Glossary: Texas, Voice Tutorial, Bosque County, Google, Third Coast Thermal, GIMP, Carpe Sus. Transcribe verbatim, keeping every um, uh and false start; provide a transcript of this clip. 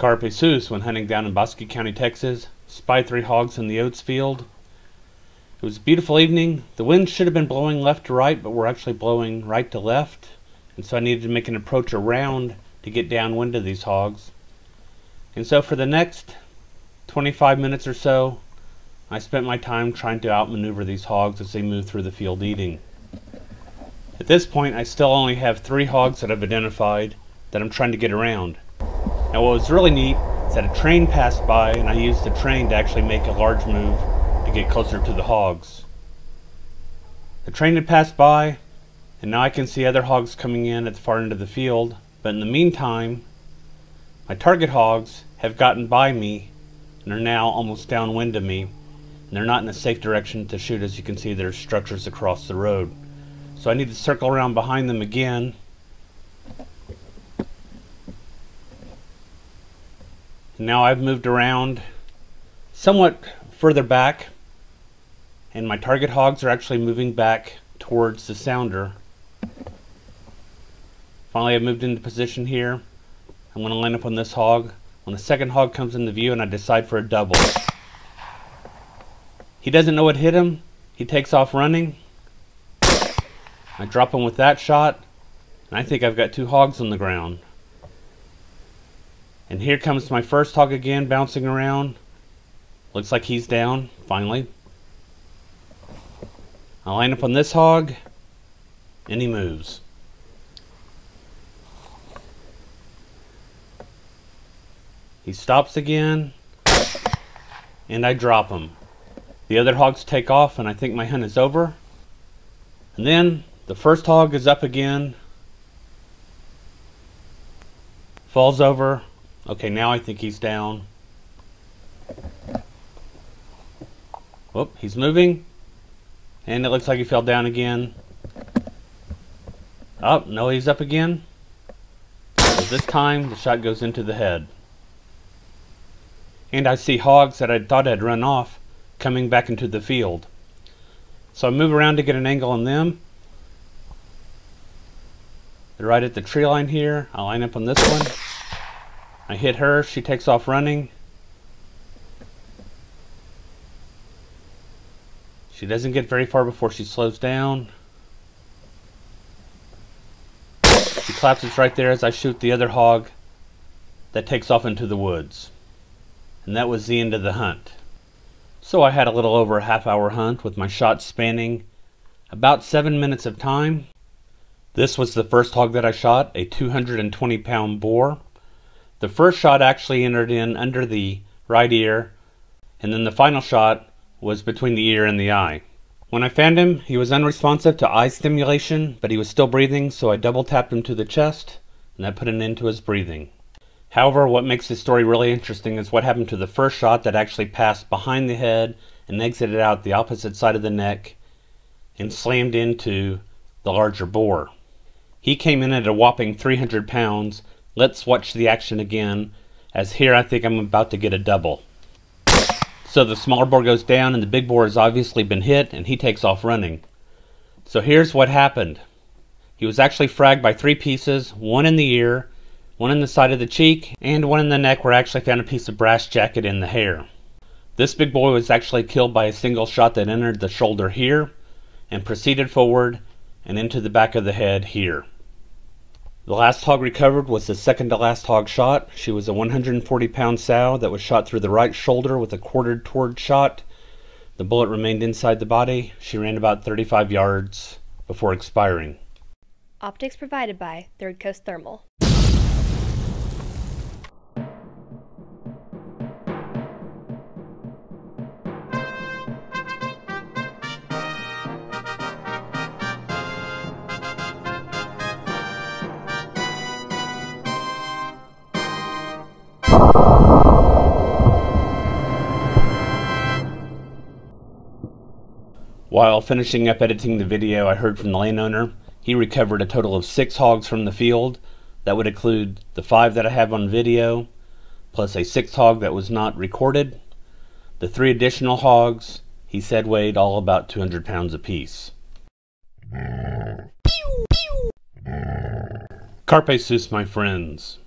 Carpe Sus when hunting down in Bosque County, Texas. Spy three hogs in the oats field. It was a beautiful evening. The wind should have been blowing left to right, but we're actually blowing right to left. And so I needed to make an approach around to get downwind of these hogs. And so for the next twenty-five minutes or so, I spent my time trying to outmaneuver these hogs as they move through the field eating. At this point, I still only have three hogs that I've identified that I'm trying to get around. Now what was really neat is that a train passed by and I used the train to actually make a large move to get closer to the hogs. The train had passed by and now I can see other hogs coming in at the far end of the field, but in the meantime my target hogs have gotten by me and are now almost downwind of me, and they're not in a safe direction to shoot. As you can see, there's structures across the road. So I need to circle around behind them again. Now I've moved around somewhat further back and my target hogs are actually moving back towards the sounder. Finally, I've moved into position here. I'm going to line up on this hog. When the second hog comes into view and I decide for a double. He doesn't know what hit him. He takes off running. I drop him with that shot and I think I've got two hogs on the ground. And here comes my first hog again, bouncing around. Looks like he's down, finally. I line up on this hog, and he moves. He stops again, and I drop him. The other hogs take off, and I think my hunt is over. And then the first hog is up again, falls over. Okay, now I think he's down. Whoop, he's moving. And it looks like he fell down again. Oh, no, he's up again. So this time, the shot goes into the head. And I see hogs that I thought had run off coming back into the field. So I move around to get an angle on them. They're right at the tree line here. I'll line up on this one. I hit her, she takes off running. She doesn't get very far before she slows down. She collapses right there as I shoot the other hog that takes off into the woods. And that was the end of the hunt. So I had a little over a half hour hunt with my shots spanning about seven minutes of time. This was the first hog that I shot, a two hundred twenty pound boar. The first shot actually entered in under the right ear, and then the final shot was between the ear and the eye. When I found him, he was unresponsive to eye stimulation, but he was still breathing, so I double tapped him to the chest, and that put an end to his breathing. However, what makes this story really interesting is what happened to the first shot that actually passed behind the head and exited out the opposite side of the neck and slammed into the larger boar. He came in at a whopping three hundred pounds. Let's watch the action again, as here I think I'm about to get a double. So the smaller boar goes down and the big boar has obviously been hit and he takes off running. So here's what happened. He was actually fragged by three pieces, one in the ear, one in the side of the cheek, and one in the neck where I actually found a piece of brass jacket in the hair. This big boy was actually killed by a single shot that entered the shoulder here and proceeded forward and into the back of the head here. The last hog recovered was the second to last hog shot. She was a one hundred forty pound sow that was shot through the right shoulder with a quartered toward shot. The bullet remained inside the body. She ran about thirty-five yards before expiring. Optics provided by Third Coast Thermal. While finishing up editing the video, I heard from the landowner. He recovered a total of six hogs from the field. That would include the five that I have on video, plus a sixth hog that was not recorded. The three additional hogs, he said, weighed all about two hundred pounds apiece. Carpe Sus, my friends.